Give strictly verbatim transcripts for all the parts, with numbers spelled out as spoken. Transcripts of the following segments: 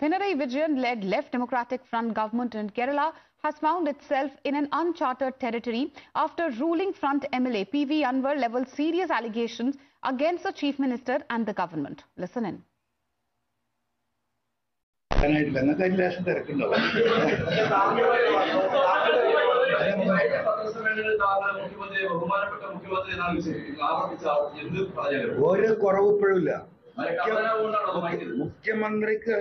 Pinarayi Vijayan-led Left Democratic Front government in Kerala has found itself in an uncharted territory after ruling Front M L A P V Anvar levelled serious allegations against the Chief Minister and the government. Listen in. മുഖ്യമന്ത്രിക്ക്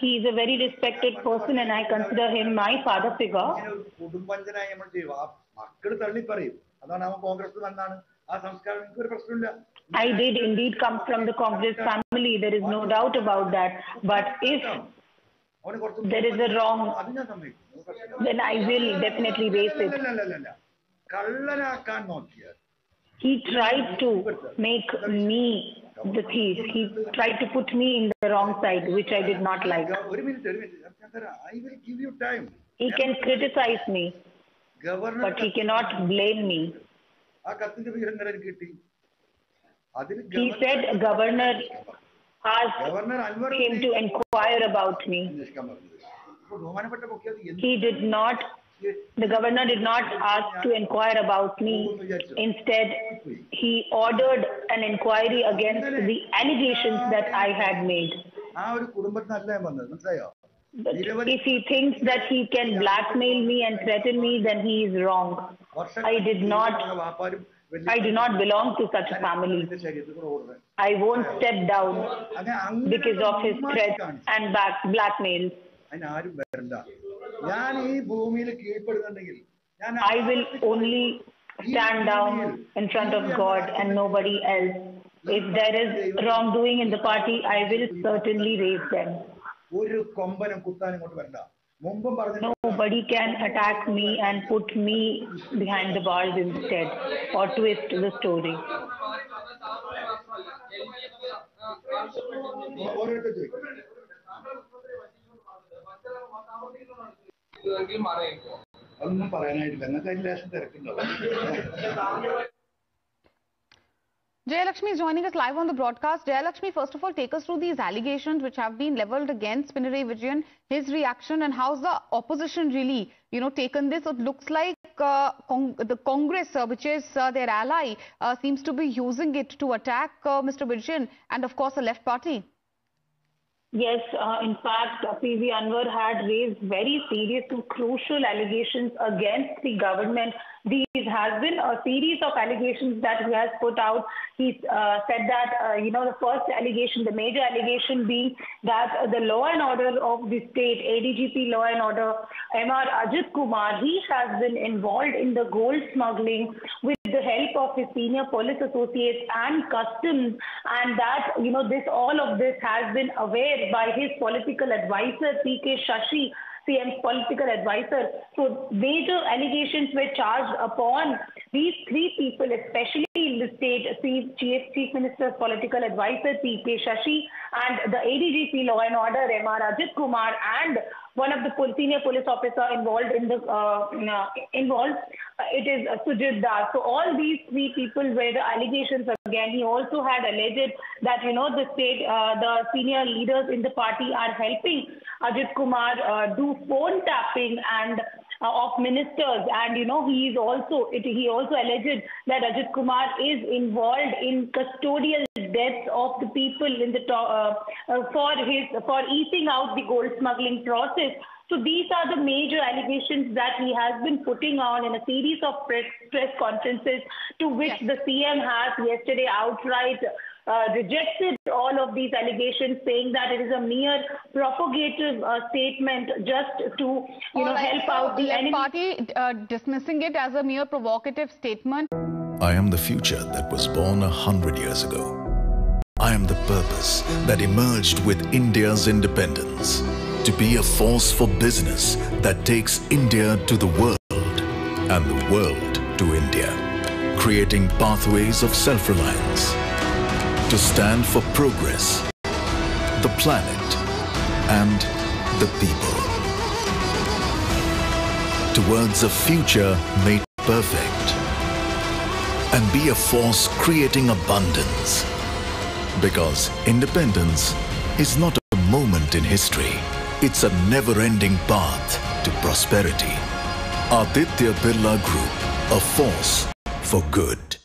He is a very respected person and I consider him my father figure. കുടുംബനായ നമ്മൾ ചെയ്യുക മക്കൾ തള്ളി പറയും അതാണ് അവൻ കോൺഗ്രസ് വന്നാണ് ആ സംസ്കാരം എനിക്ക് ഒരു പ്രശ്നമില്ല. I did indeed come from the Congress family, there is no doubt about that, but if there is a wrong then I will definitely raise it. He tried to make me the thief. He tried to put me in the wrong side, which I did not like. I will give you time. He can criticize me, but he cannot blame me. He said governor asked him to inquire about me. He did not. The governor did not ask to inquire about me. Instead, he ordered an inquiry against the allegations that I had made. But if he thinks that he can blackmail me and threaten me, then he is wrong. I did not. I do not belong to such a family. I won't step down because of his threats and back blackmail. I will only stand down in front of God and nobody else. If there is wrongdoing in the party, I will certainly raise them. Nobody can attack me and put me behind the bars instead or twist the story. Jaya Lakshmi is joining us live on the broadcast. Jaya Lakshmi, first of all, take us through these allegations which have been levelled against Pinarayi Vijayan, his reaction, and how's the opposition really, you know, taken this? It looks like uh, Cong the Congress, uh, which is uh, their ally, uh, seems to be using it to attack uh, Mister Vijayan and, of course, the Left Party. Yes, uh, in fact, P V Anvar had raised very serious and crucial allegations against the government. These has been a series of allegations that he has put out. He uh, said that, uh, you know, the first allegation, the major allegation being that uh, the law and order of the state, A D G P law and order, M R Ajit Kumar, he has been involved in the gold smuggling with the help of his senior police associates and customs, and that, you know, this all of this has been aware by his political advisor, T K Shashi, C M's political advisor. So major allegations were charged upon these three people, especially in the state, Chief Minister's political advisor, T K Shashi, and the A D G P law and order, M R Ajit Kumar, and one of the senior police officer involved in the uh, involved, it is Sujit Das. So all these three people were the allegations again. He also had alleged that, you know, the state, uh, the senior leaders in the party are helping Ajit Kumar uh, do phone tapping and uh, of ministers, and you know he is also it, he also alleged that Ajit Kumar is involved in custodial deaths of the people in the uh, uh, for his for easing out the gold smuggling process. So these are the major allegations that he has been putting on in a series of press, press conferences, to which the C M has yesterday outright uh, rejected all of these allegations, saying that it is a mere propagative uh, statement just to you know help out the enemy. Party uh, dismissing it as a mere provocative statement. I am the future that was born a hundred years ago. I am the purpose that emerged with India's independence. To be a force for business that takes India to the world and the world to India, creating pathways of self-reliance, to stand for progress, the planet and the people, towards a future made perfect and be a force creating abundance. Because independence is not a moment in history. It's a never-ending path to prosperity. Aditya Birla Group, a force for good.